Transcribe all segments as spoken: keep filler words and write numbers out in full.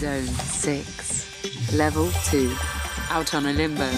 Zone six, Level two, out on a limbo.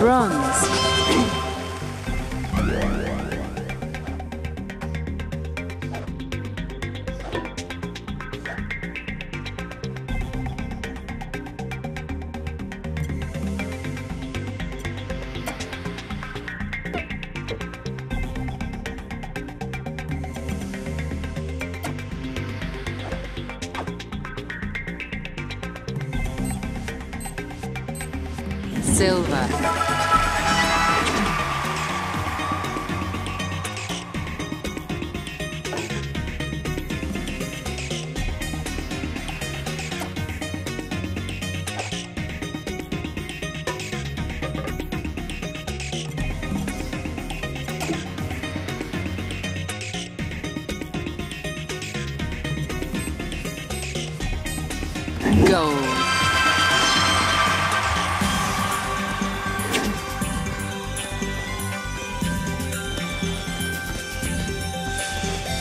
Bronze. Silver. Gold.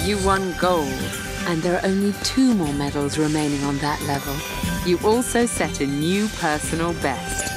You won gold, and there are only two more medals remaining on that level. You also set a new personal best.